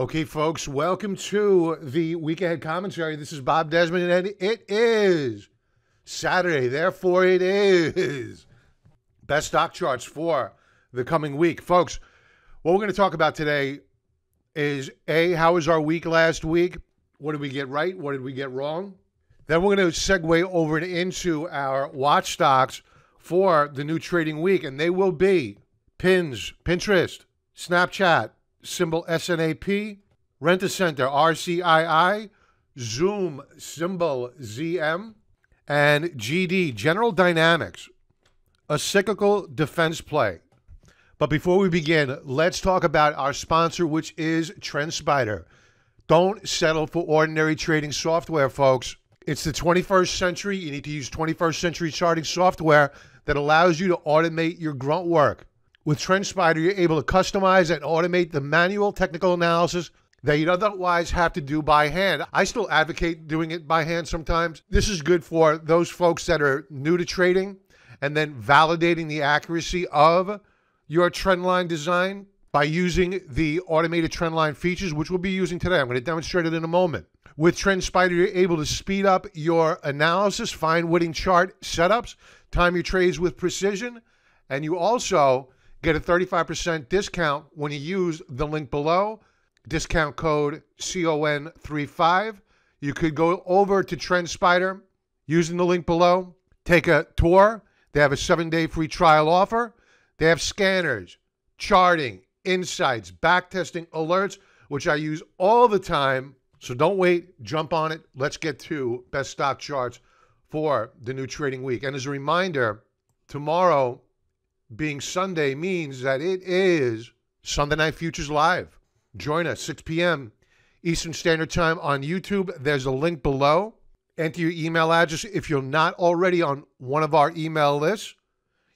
Okay, folks, welcome to the Week Ahead Commentary. This is Bob Desmond, and it is Saturday. Therefore, it is best stock charts for the coming week. Folks, what we're going to talk about today is, A, how was our week last week? What did we get right? What did we get wrong? Then we're going to segue over into our watch stocks for the new trading week, and they will be Pins, Pinterest, Snapchat, symbol SNAP, Rent-A-Center, RCII, Zoom, symbol ZM, and GD, General Dynamics, a cyclical defense play. But before we begin, let's talk about our sponsor, which is TrendSpider. Don't settle for ordinary trading software, folks. It's the 21st century. You need to use 21st century charting software that allows you to automate your grunt work. With TrendSpider, you're able to customize and automate the manual technical analysis that you'd otherwise have to do by hand. I still advocate doing it by hand sometimes. This is good for those folks that are new to trading and then validating the accuracy of your trendline design by using the automated trendline features, which we'll be using today. I'm going to demonstrate it in a moment. With TrendSpider, you're able to speed up your analysis, find winning chart setups, time your trades with precision, and you also get a 35% discount when you use the link below, discount code CON35. You could go over to TrendSpider using the link below, take a tour. They have a 7-day free trial offer. They have scanners, charting, insights, backtesting, alerts, which I use all the time. So don't wait, jump on it. Let's get to best stock charts for the new trading week. And as a reminder, tomorrow being Sunday means that it is Sunday Night Futures Live. Join us, 6 p.m. Eastern Standard Time on YouTube. There's a link below. Enter your email address. If you're not already on one of our email lists,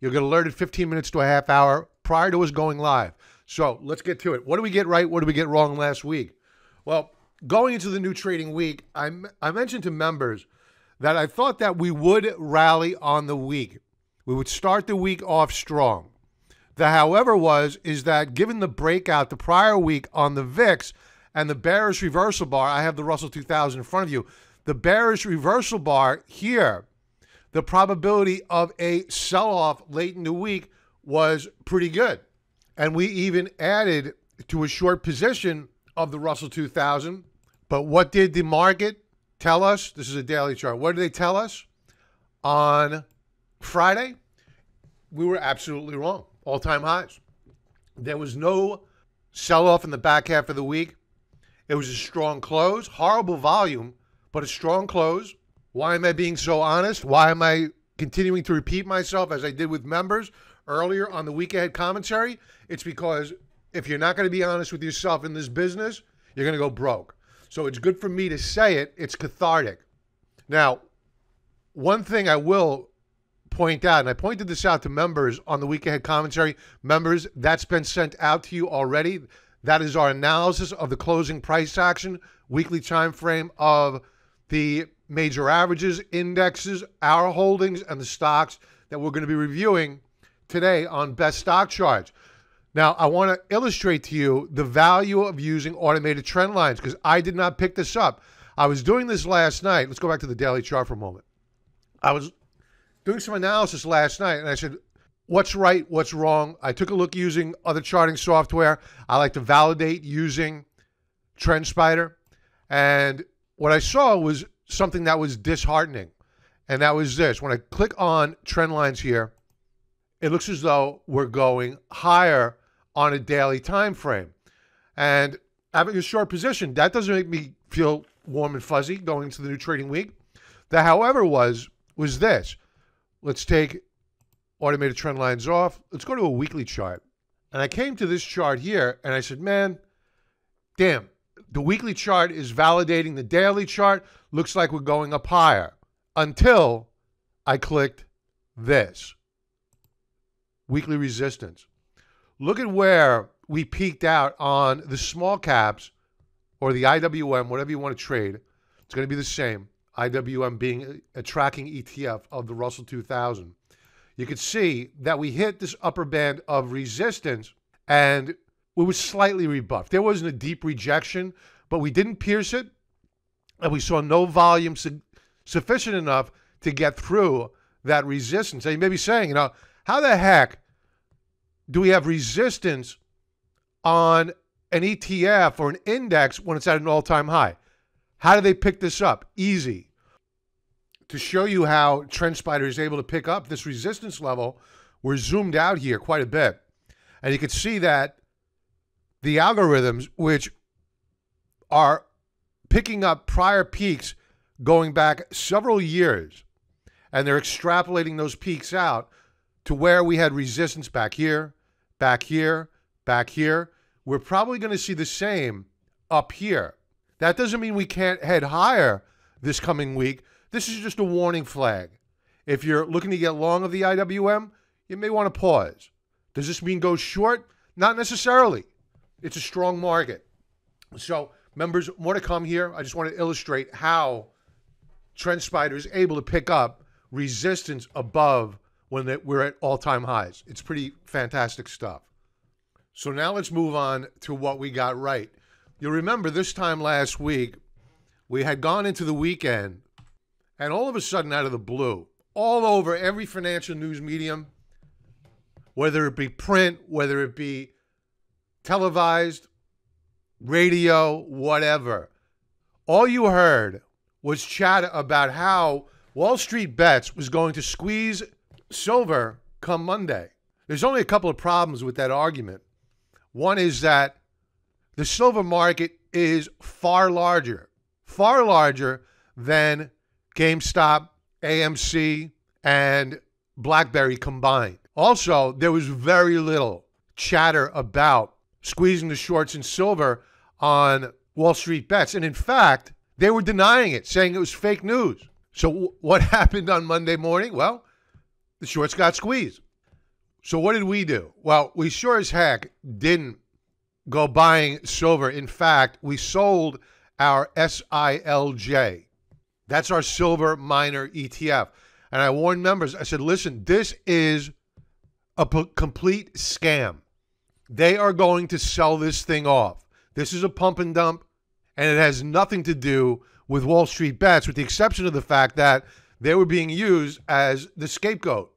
you'll get alerted 15 minutes to a half hour prior to us going live. So let's get to it. What did we get right? What did we get wrong last week? Well, going into the new trading week, I mentioned to members that I thought that we would rally on the week. We would start the week off strong. The however is that given the breakout the prior week on the VIX and the bearish reversal bar, I have the Russell 2000 in front of you, the bearish reversal bar here, the probability of a sell-off late in the week was pretty good. And we even added to a short position of the Russell 2000. But what did the market tell us? This is a daily chart. What did they tell us? On Friday, we were absolutely wrong. All-time highs. There was no sell-off in the back half of the week. It was a strong close. Horrible volume, but a strong close. Why am I being so honest? Why am I continuing to repeat myself as I did with members earlier on the Week Ahead Commentary? It's because if you're not going to be honest with yourself in this business, you're going to go broke. So it's good for me to say it. It's cathartic. Now, one thing I will point out, and I pointed this out to members on the Week Ahead Commentary. Members, that's been sent out to you already. That is our analysis of the closing price action, weekly time frame of the major averages, indexes, our holdings, and the stocks that we're going to be reviewing today on Best Stock Charts. Now, I want to illustrate to you the value of using automated trend lines because I did not pick this up. I was doing this last night. Let's go back to the daily chart for a moment. I was doing some analysis last night, and I said, what's right, what's wrong? I took a look using other charting software. I like to validate using TrendSpider. And what I saw was something that was disheartening, and that was this. When I click on trend lines here, it looks as though we're going higher on a daily time frame. And having a short position, that doesn't make me feel warm and fuzzy going into the new trading week. The however was this. Let's take automated trend lines off. Let's go to a weekly chart. And I came to this chart here and I said, man, damn, the weekly chart is validating the daily chart. Looks like we're going up higher until I clicked this. Weekly resistance. Look at where we peaked out on the small caps or the IWM, whatever you want to trade. It's going to be the same. IWM being a tracking ETF of the Russell 2000. You could see that we hit this upper band of resistance and It was slightly rebuffed. There wasn't a deep rejection, but we didn't pierce it, and we saw no volume sufficient enough to get through that resistance. And you may be saying, you know, how the heck do we have resistance on an ETF or an index when it's at an all-time high? How do they pick this up? Easy. To show you how TrendSpider is able to pick up this resistance level, we're zoomed out here quite a bit. And you can see that the algorithms, which are picking up prior peaks going back several years, and they're extrapolating those peaks out to where we had resistance back here, back here, back here. We're probably going to see the same up here. That doesn't mean we can't head higher this coming week. This is just a warning flag. If you're looking to get long of the IWM, you may want to pause. Does this mean go short? Not necessarily. It's a strong market. So members, more to come here. I just want to illustrate how TrendSpider is able to pick up resistance above when we're at all-time highs. It's pretty fantastic stuff. So now let's move on to what we got right. You'll remember this time last week, we had gone into the weekend, and all of a sudden, out of the blue, all over every financial news medium, whether it be print, whether it be televised, radio, whatever, all you heard was chatter about how Wall Street Bets was going to squeeze silver come Monday. There's only a couple of problems with that argument. One is that the silver market is far larger than GameStop, AMC, and BlackBerry combined. Also, there was very little chatter about squeezing the shorts in silver on Wall Street Bets. And in fact, they were denying it, saying it was fake news. So what happened on Monday morning? Well, the shorts got squeezed. So what did we do? Well, we sure as heck didn't go buying silver. In fact, we sold our SILJ. That's our silver miner ETF. And I warned members, I said, listen, this is a complete scam. They are going to sell this thing off. This is a pump and dump, and it has nothing to do with Wall Street Bets, with the exception of the fact that they were being used as the scapegoat.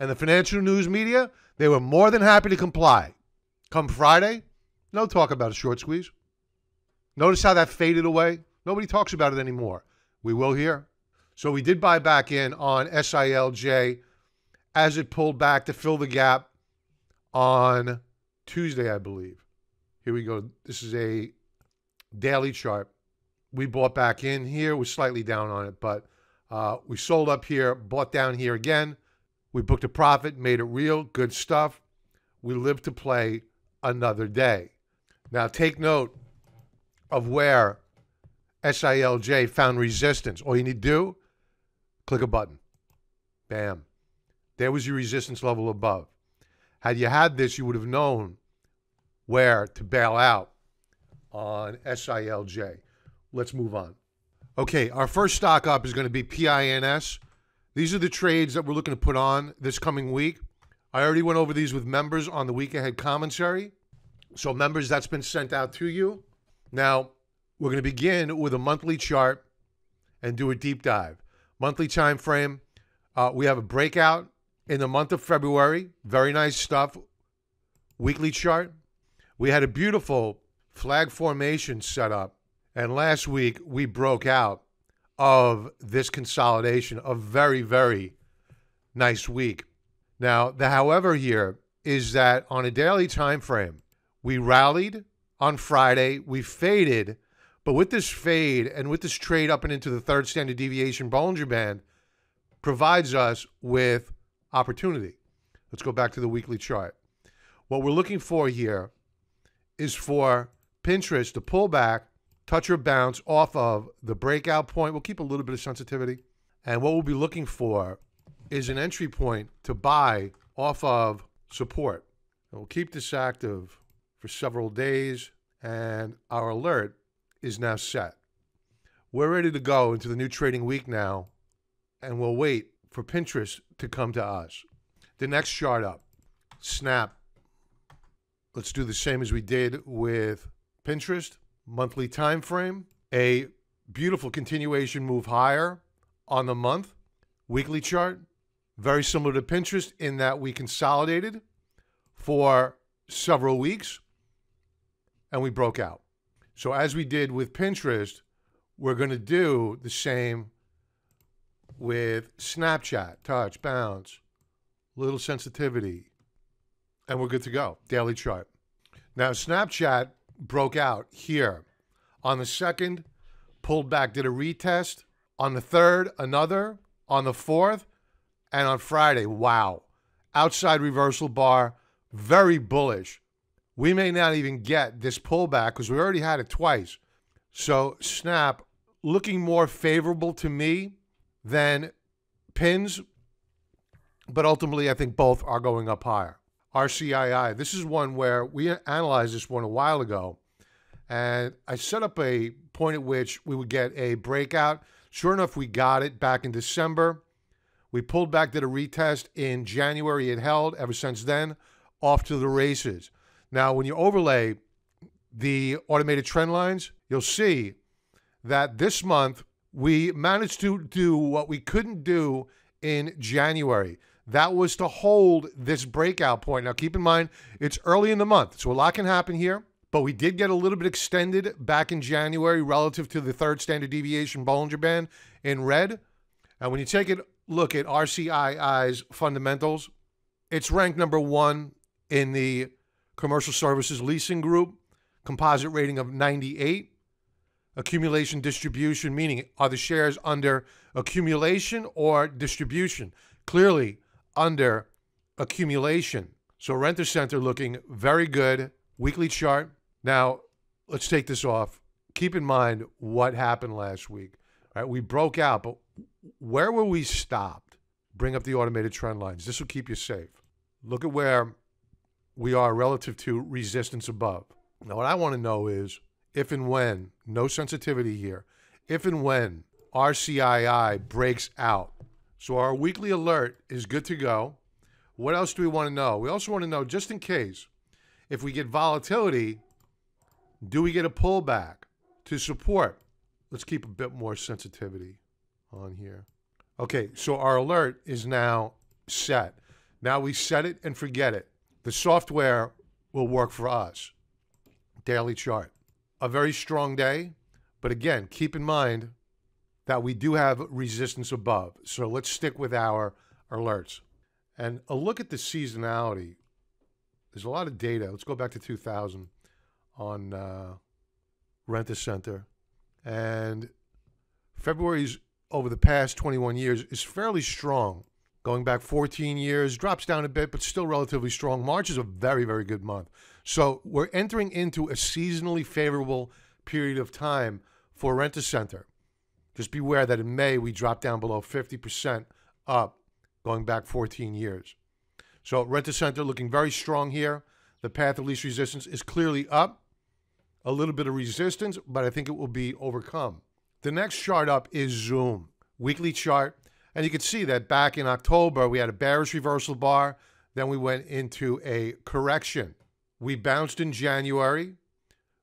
And the financial news media, they were more than happy to comply. Come Friday, no talk about a short squeeze. Notice how that faded away? Nobody talks about it anymore. We will here. So we did buy back in on SILJ as it pulled back to fill the gap on Tuesday, I believe. Here we go. This is a daily chart. We bought back in here. We're slightly down on it, but we sold up here, bought down here again. We booked a profit, made it real, good stuff. We live to play another day. Now take note of where SILJ found resistance. All you need to do, click a button. Bam. There was your resistance level above. Had you had this, you would have known where to bail out on SILJ. Let's move on. Okay, our first stock up is going to be PINS. These are the trades that we're looking to put on this coming week. I already went over these with members on the week ahead commentary. So members, that's been sent out to you. Now, we're going to begin with a monthly chart and do a deep dive. Monthly time frame, we have a breakout in the month of February. Very nice stuff. Weekly chart. We had a beautiful flag formation set up. And last week, we broke out of this consolidation. A very, very nice week. Now, the however here is that on a daily time frame, we rallied on Friday, we faded, but with this fade and with this trade up and into the third standard deviation Bollinger Band provides us with opportunity. Let's go back to the weekly chart. What we're looking for here is for Pinterest to pull back, touch or bounce off of the breakout point. We'll keep a little bit of sensitivity. And what we'll be looking for is an entry point to buy off of support. And we'll keep this active for several days. And our alert is now set. We're ready to go into the new trading week now. And we'll wait for Pinterest to come to us. The next chart up, Snap. Let's do the same as we did with Pinterest, monthly time frame, a beautiful continuation move higher on the month, weekly chart, very similar to Pinterest in that we consolidated for several weeks and we broke out. So as we did with Pinterest, we're going to do the same with Snapchat, touch, bounce, little sensitivity, and we're good to go. Daily chart. Now, Snapchat broke out here. On the 2nd, pulled back, did a retest. On the 3rd, another. On the 4th, and on Friday, wow. Outside reversal bar, very bullish. We may not even get this pullback because we already had it twice. So Snap looking more favorable to me than Pins, but ultimately I think both are going up higher. RCII, this is one where we analyzed this one a while ago, and I set up a point at which we would get a breakout. Sure enough, we got it back in December. We pulled back, did a retest in January. It held. Ever since then, off to the races. Now, when you overlay the automated trend lines, you'll see that this month we managed to do what we couldn't do in January. That was to hold this breakout point. Now, keep in mind, it's early in the month, so a lot can happen here. But we did get a little bit extended back in January relative to the 3rd standard deviation Bollinger Band in red. And when you take a look at RCII's fundamentals, it's ranked #1 in the commercial services leasing group, composite rating of 98, accumulation distribution, meaning are the shares under accumulation or distribution? Clearly under accumulation. So Rent-A-Center looking very good. Weekly chart. Now, let's take this off. Keep in mind what happened last week. All right, we broke out, but where were we stopped? Bring up the automated trend lines. This will keep you safe. Look at where we are relative to resistance above. Now, what I want to know is if and when, no sensitivity here, if and when RCII breaks out. So our weekly alert is good to go. What else do we want to know? We also want to know, just in case, if we get volatility, do we get a pullback to support? Let's keep a bit more sensitivity on here. Okay, so our alert is now set. Now we set it and forget it. The software will work for us. Daily chart. A very strong day, but again, keep in mind that we do have resistance above. So let's stick with our alerts. And a look at the seasonality. There's a lot of data. Let's go back to 2000 on Rent-A-Center. And February's over the past 21 years is fairly strong. Going back 14 years, drops down a bit, but still relatively strong. March is a very, very good month. So we're entering into a seasonally favorable period of time for Rent-A-Center. Just beware that in May we drop down below 50% up, going back 14 years. So Rent-A-Center looking very strong here. The path of least resistance is clearly up. A little bit of resistance, but I think it will be overcome. The next chart up is Zoom, weekly chart. And you can see that back in October, we had a bearish reversal bar. Then we went into a correction. We bounced in January.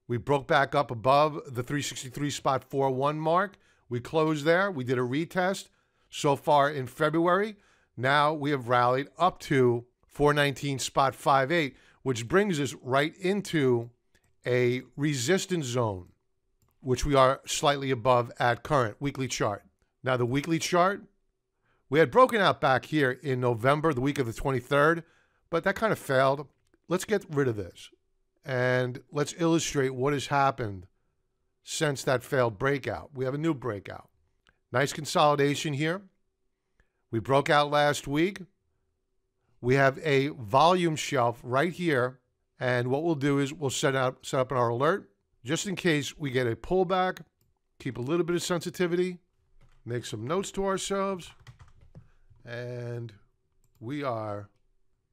We broke back up above the 363.41 mark. We closed there. We did a retest so far in February. Now we have rallied up to 419.58, which brings us right into a resistance zone, which we are slightly above at current. Weekly chart. Now the weekly chart, we had broken out back here in November, the week of the 23rd, but that kind of failed. Let's get rid of this and let's illustrate what has happened since that failed breakout. We have a new breakout. Nice consolidation here. We broke out last week. We have a volume shelf right here. And what we'll do is we'll set up our alert just in case we get a pullback. Keep a little bit of sensitivity. Make some notes to ourselves. And we are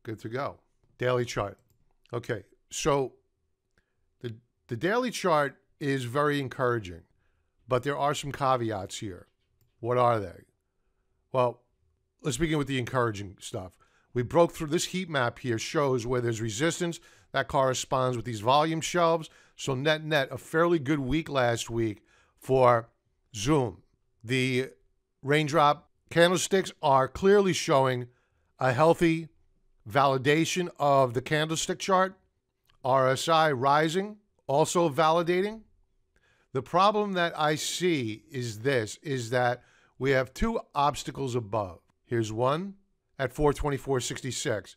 good to go. Daily chart. Okay, so the daily chart is very encouraging. But there are some caveats here. What are they? Well, let's begin with the encouraging stuff. We broke through this heat map here, shows where there's resistance. That corresponds with these volume shelves. So net, a fairly good week last week for Zoom. The raindrop candlesticks are clearly showing a healthy validation of the candlestick chart. RSI rising, also validating. The problem that I see is this, is that we have two obstacles above. Here's one at 424.66.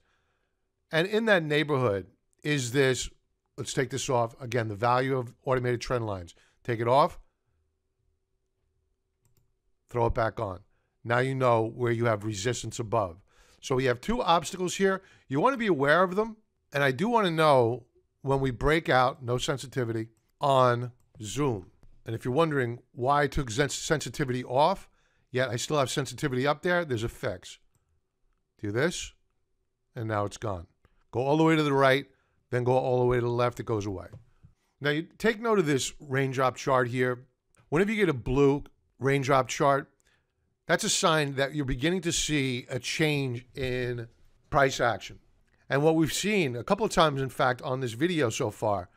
And in that neighborhood is this, let's take this off. Again, the value of automated trend lines. Take it off. Throw it back on. Now you know where you have resistance above. So we have two obstacles here. You want to be aware of them. And I do want to know when we break out, no sensitivity, on Zoom. And if you're wondering why I took sensitivity off, yet I still have sensitivity up there, there's a fix. Do this, and now it's gone. Go all the way to the right, then go all the way to the left, it goes away. Now you take note of this raindrop chart here. Whenever you get a blue raindrop chart, that's a sign that you're beginning to see a change in price action. And what we've seen a couple of times, in fact, on this video so far,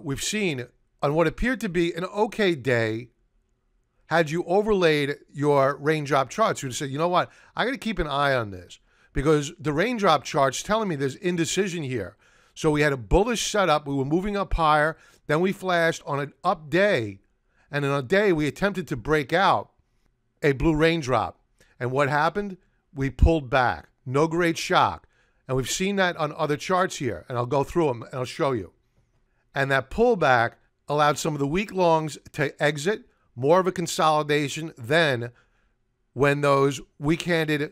we've seen on what appeared to be an okay day, had you overlaid your raindrop charts, you'd say, you know what, I got to keep an eye on this because the raindrop chart's telling me there's indecision here. So we had a bullish setup. We were moving up higher. Then we flashed on an up day. And in a day, we attempted to break out a blue raindrop. And what happened? We pulled back. No great shock. And we've seen that on other charts here. And I'll go through them and I'll show you. And that pullback allowed some of the week longs to exit. More of a consolidation than when those weak-handed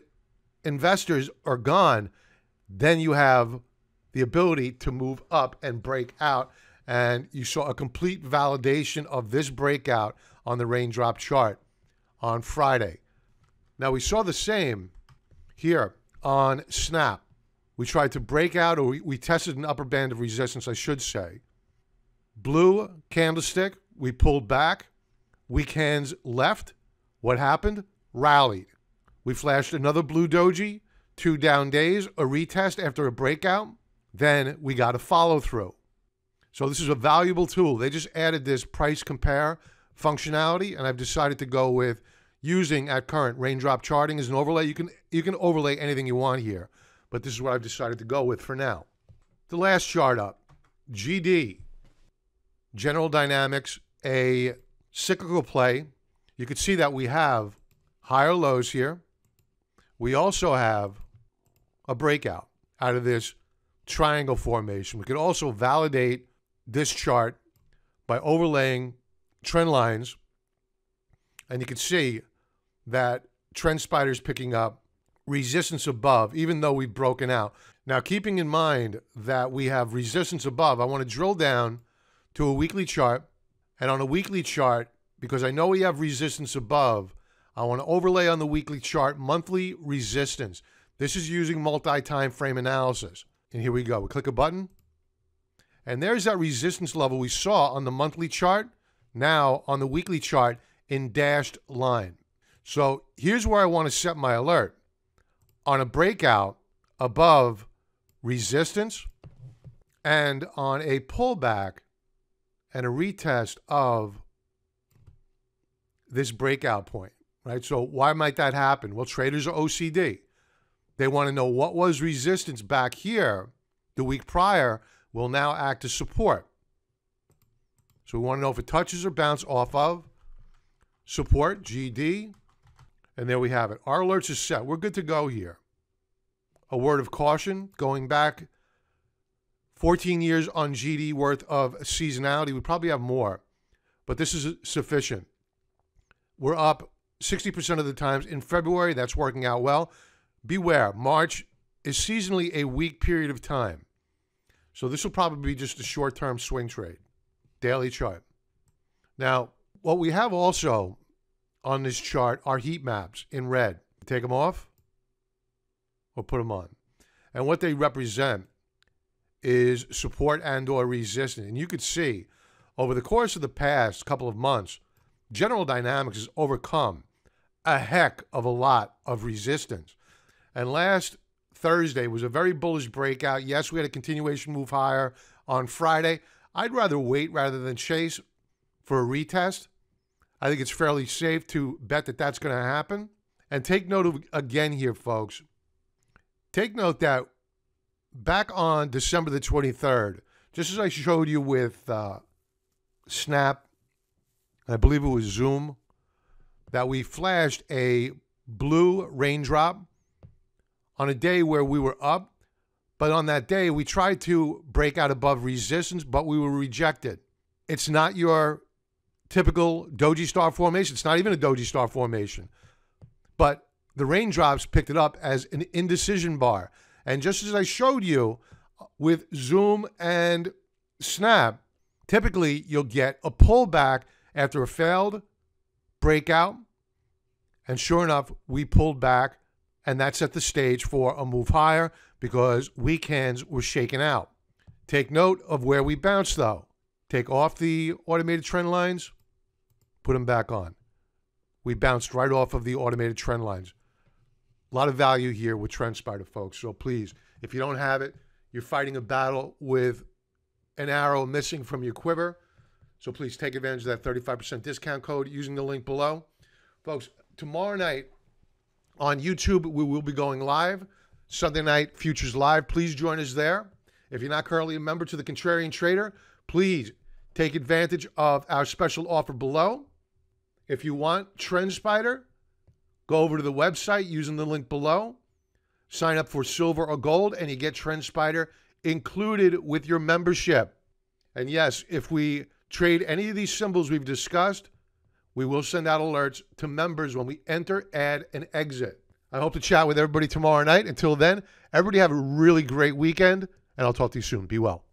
investors are gone, then you have the ability to move up and break out. And you saw a complete validation of this breakout on the raindrop chart on Friday. Now we saw the same here on Snap. We tried to break out, or we tested an upper band of resistance, I should say. Blue candlestick, we pulled back. Weak hands left. What happened? Rallied. We flashed another blue doji, two down days, a retest after a breakout. Then we got a follow through. So this is a valuable tool. They just added this price compare functionality, and I've decided to go with using at current raindrop charting as an overlay. You can overlay anything you want here, but this is what I've decided to go with for now. The last chart up, GD, General Dynamics, a cyclical play. You could see that we have higher lows here. We also have a breakout out of this triangle formation. We could also validate this chart by overlaying trend lines. And you can see that TrendSpider is picking up resistance above, even though we've broken out. Now, keeping in mind that we have resistance above, I want to drill down to a weekly chart. And on a weekly chart, because I know we have resistance above, I want to overlay on the weekly chart monthly resistance. This is using multi-time frame analysis. And here we go. We click a button. And there's that resistance level we saw on the monthly chart, now on the weekly chart in dashed line. So here's where I want to set my alert. On a breakout above resistance and on a pullback, and a retest of this breakout point, right? So why might that happen? Well, traders are OCD. They want to know what was resistance back here the week prior will now act as support. So we want to know if it touches or bounce off of support, GD, and there we have it. Our alerts are set. We're good to go here. A word of caution, going back 14 years on GD worth of seasonality. We probably have more, but this is sufficient. We're up 60% of the times in February. That's working out well. Beware, March is seasonally a weak period of time. So this will probably be just a short-term swing trade. Daily chart. Now, what we have also on this chart are heat maps in red. Take them off or put them on. And what they represent is support and or resistance. And you could see over the course of the past couple of months, General Dynamics has overcome a heck of a lot of resistance. And last Thursday was a very bullish breakout. Yes, we had a continuation move higher on Friday. I'd rather wait rather than chase for a retest. I think it's fairly safe to bet that that's going to happen. And take note of, again here, folks. Take note that back on December the 23rd, just as I showed you with Snap, I believe it was Zoom, that we flashed a blue raindrop on a day where we were up. But on that day, we tried to break out above resistance, but we were rejected. It's not your typical doji star formation. It's not even a doji star formation. But the raindrops picked it up as an indecision bar. And just as I showed you with Zoom and Snap, typically you'll get a pullback after a failed breakout. And sure enough, we pulled back, and that set the stage for a move higher because weak hands were shaken out. Take note of where we bounced, though. Take off the automated trend lines, put them back on. We bounced right off of the automated trend lines. A lot of value here with TrendSpider, folks. So please, if you don't have it, you're fighting a battle with an arrow missing from your quiver. So please take advantage of that 35% discount code using the link below. Folks, tomorrow night on YouTube, we will be going live. Sunday Night Futures Live. Please join us there. If you're not currently a member to The Contrarian Trader, please take advantage of our special offer below. If you want TrendSpider, go over to the website using the link below. Sign up for silver or gold, and you get TrendSpider included with your membership. And yes, if we trade any of these symbols we've discussed, we will send out alerts to members when we enter, add, and exit. I hope to chat with everybody tomorrow night. Until then, everybody have a really great weekend, and I'll talk to you soon. Be well.